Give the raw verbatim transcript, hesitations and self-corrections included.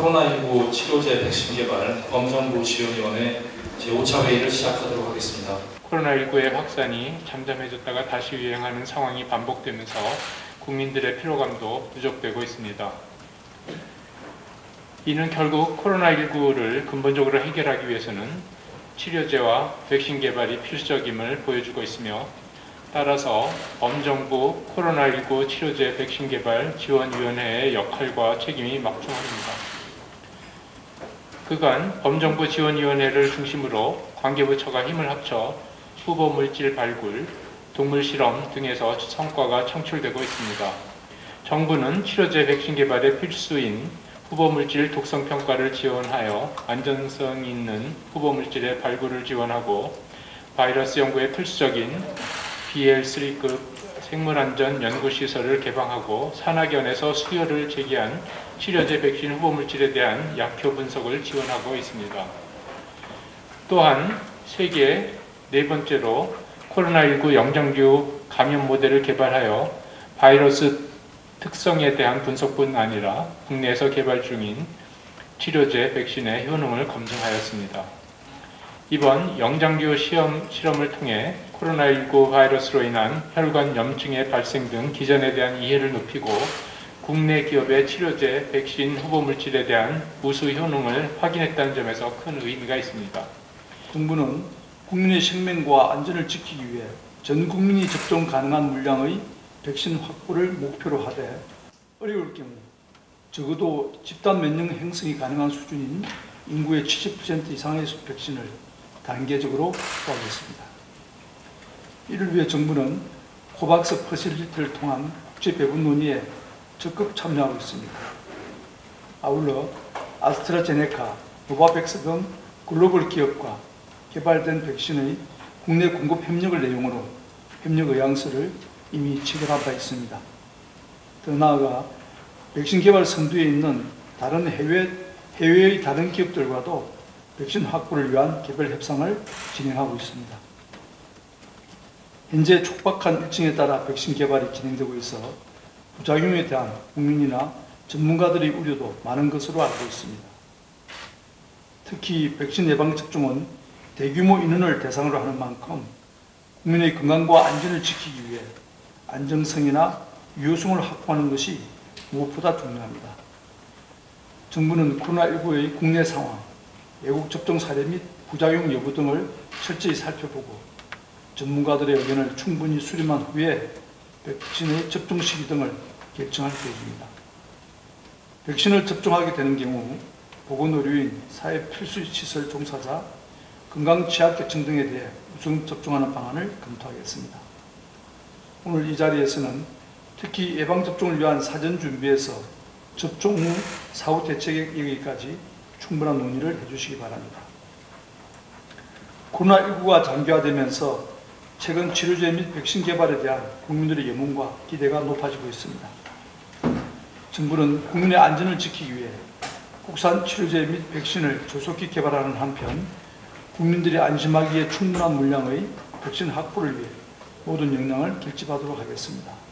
코로나십구 치료제 백신 개발 범정부 지원위원회 제오 차 회의를 시작하도록 하겠습니다. 코로나십구의 확산이 잠잠해졌다가 다시 유행하는 상황이 반복되면서 국민들의 피로감도 누적되고 있습니다. 이는 결국 코로나십구를 근본적으로 해결하기 위해서는 치료제와 백신 개발이 필수적임을 보여주고 있으며, 따라서 범정부 코로나십구 치료제 백신 개발 지원위원회의 역할과 책임이 막중합니다. 그간 범정부 지원위원회를 중심으로 관계부처가 힘을 합쳐 후보 물질 발굴, 동물 실험 등에서 성과가 창출되고 있습니다. 정부는 치료제 백신 개발의 필수인 후보 물질 독성 평가를 지원하여 안전성 있는 후보 물질의 발굴을 지원하고, 바이러스 연구에 필수적인 비엘 쓰리급 생물안전 연구시설을 개방하고 산학연에서 수요를 제기한 치료제 백신 후보 물질에 대한 약효 분석을 지원하고 있습니다. 또한 세계 네 번째로 코로나십구 영장류 감염 모델을 개발하여 바이러스 특성에 대한 분석뿐 아니라 국내에서 개발 중인 치료제 백신의 효능을 검증하였습니다. 이번 영장류 시험, 실험을 통해 코로나십구 바이러스로 인한 혈관 염증의 발생 등 기전에 대한 이해를 높이고, 국내 기업의 치료제 백신 후보 물질에 대한 우수 효능을 확인했다는 점에서 큰 의미가 있습니다. 정부는 국민의 생명과 안전을 지키기 위해 전 국민이 접종 가능한 물량의 백신 확보를 목표로 하되, 어려울 경우 적어도 집단 면역 형성이 가능한 수준인 인구의 칠십 퍼센트 이상의 백신을 단계적으로 확보하겠습니다. 이를 위해 정부는 코박스 퍼실리티를 통한 국제 배분 논의에 적극 참여하고 있습니다. 아울러 아스트라제네카, 노바백스 등 글로벌 기업과 개발된 백신의 국내 공급 협력을 내용으로 협력 의향서를 이미 체결한 바 있습니다. 더 나아가 백신 개발 선두에 있는 다른 해외, 해외의 다른 기업들과도 백신 확보를 위한 개별 협상을 진행하고 있습니다. 현재 촉박한 일정에 따라 백신 개발이 진행되고 있어 부작용에 대한 국민이나 전문가들의 우려도 많은 것으로 알고 있습니다. 특히 백신 예방접종은 대규모 인원을 대상으로 하는 만큼 국민의 건강과 안전을 지키기 위해 안정성이나 유효성을 확보하는 것이 무엇보다 중요합니다. 정부는 코로나십구의 국내 상황, 외국 접종 사례 및 부작용 여부 등을 철저히 살펴보고, 전문가들의 의견을 충분히 수렴한 후에 백신의 접종 시기 등을 결정할 계획입니다. 백신을 접종하게 되는 경우 보건의료인, 사회 필수시설 종사자, 건강취약계층 등에 대해 우선 접종하는 방안을 검토하겠습니다. 오늘 이 자리에서는 특히 예방접종을 위한 사전 준비에서 접종 후 사후 대책 얘기까지 충분한 논의를 해주시기 바랍니다. 코로나십구가 장기화되면서 최근 치료제 및 백신 개발에 대한 국민들의 염원과 기대가 높아지고 있습니다. 정부는 국민의 안전을 지키기 위해 국산 치료제 및 백신을 조속히 개발하는 한편, 국민들이 안심하기에 충분한 물량의 백신 확보를 위해 모든 역량을 결집하도록 하겠습니다.